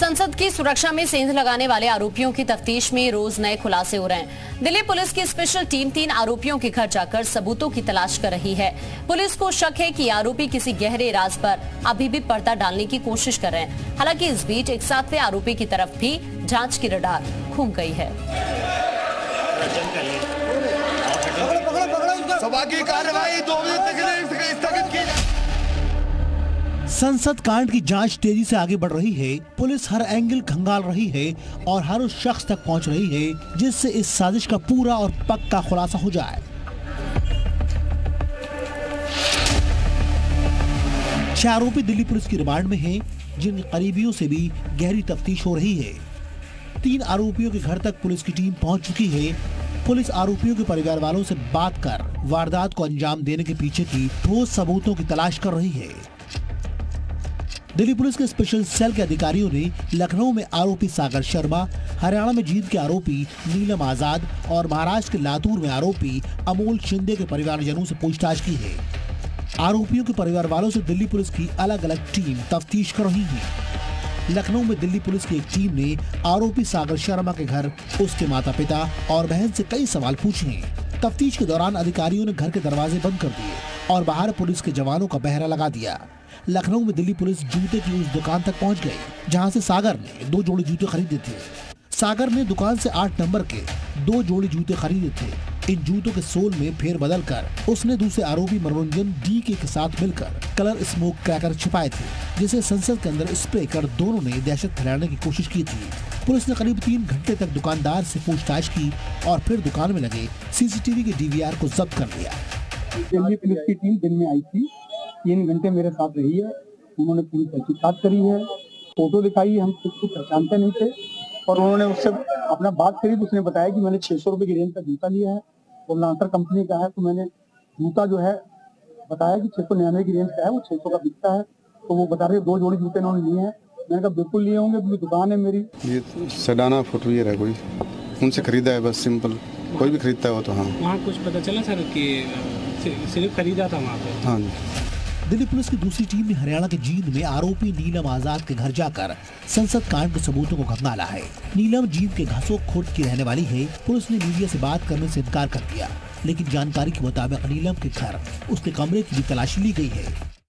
संसद की सुरक्षा में सेंध लगाने वाले आरोपियों की तफ्तीश में रोज नए खुलासे हो रहे हैं। दिल्ली पुलिस की स्पेशल टीम 3 आरोपियों के घर जाकर सबूतों की तलाश कर रही है। पुलिस को शक है कि आरोपी किसी गहरे राज पर अभी भी पर्दा डालने की कोशिश कर रहे हैं। हालांकि इस बीच एक 7वें आरोपी की तरफ भी जाँच की रडार घूम गयी है। संसद कांड की जांच तेजी से आगे बढ़ रही है। पुलिस हर एंगल खंगाल रही है और हर उस शख्स तक पहुंच रही है जिससे इस साजिश का पूरा और पक्का खुलासा हो जाए। छह आरोपी दिल्ली पुलिस की रिमांड में हैं, जिन करीबियों से भी गहरी तफ्तीश हो रही है। 3 आरोपियों के घर तक पुलिस की टीम पहुंच चुकी है। पुलिस आरोपियों के परिवार वालों से बात कर वारदात को अंजाम देने के पीछे की ठोस सबूतों की तलाश कर रही है। दिल्ली पुलिस के स्पेशल सेल के अधिकारियों ने लखनऊ में आरोपी सागर शर्मा, हरियाणा में जींद के आरोपी नीलम आजाद और महाराष्ट्र के लातूर में आरोपी अमोल शिंदे के परिवारजनों से पूछताछ की है। आरोपियों के परिवार वालों से दिल्ली पुलिस की अलग अलग टीम तफ्तीश कर रही है। लखनऊ में दिल्ली पुलिस की एक टीम ने आरोपी सागर शर्मा के घर उसके माता पिता और बहन से कई सवाल पूछे। तफ्तीश के दौरान अधिकारियों ने घर के दरवाजे बंद कर दिए और बाहर पुलिस के जवानों का पहरा लगा दिया। लखनऊ में दिल्ली पुलिस जूते की उस दुकान तक पहुंच गई जहां से सागर ने 2 जोड़ी जूते खरीदे थे। सागर ने दुकान से 8 नंबर के 2 जोड़ी जूते खरीदे थे। इन जूतों के सोल में फेरबदल कर उसने दूसरे आरोपी मनोरंजन डी के साथ मिलकर कलर स्मोक क्रैकर छिपाए थे, जिसे संसद के अंदर स्प्रे कर दोनों ने दहशत फैलाने की कोशिश की थी। पुलिस ने करीब 3 घंटे तक दुकानदार से पूछताछ की और फिर दुकान में लगे CCTV के DVR को जब्त कर लिया। दिल्ली पुलिस की टीम दिन में आई थी, 3 घंटे मेरे साथ रही है। उन्होंने पूरी तहकीकात करी है, फोटो दिखाई, हम किसी को पहचानते नहीं थे और उन्होंने उससे अपना बात करी तो उसने बताया कि मैंने 600 रुपये की रेंज का जूता लिया है और लांसर कंपनी का है। तो मैंने जूता जो है बताया कि 699 की रेंज का है, वो 600 का बिकता है। तो वो बता रहे 2 जोड़ी जूते उन्होंने लिए हैं। मैंने कहा बिल्कुल लिए होंगे क्योंकि दुकान है मेरी। ये सडाना फुटवियर है, कोई उनसे खरीदा है, बस सिंपल, कोई भी खरीदता है वो। तो हाँ, कुछ पता चला सर कि सिर्फ खरीदा था वहाँ पे। हाँ। दिल्ली पुलिस की दूसरी टीम ने हरियाणा के जींद में आरोपी नीलम आजाद के घर जाकर संसद कांड के सबूतों को खंगाला है। नीलम जींद के घासोखुर्द की रहने वाली है। पुलिस ने मीडिया से बात करने से इनकार कर दिया, लेकिन जानकारी के मुताबिक नीलम के घर उसके कमरे की भी तलाशी ली गई है।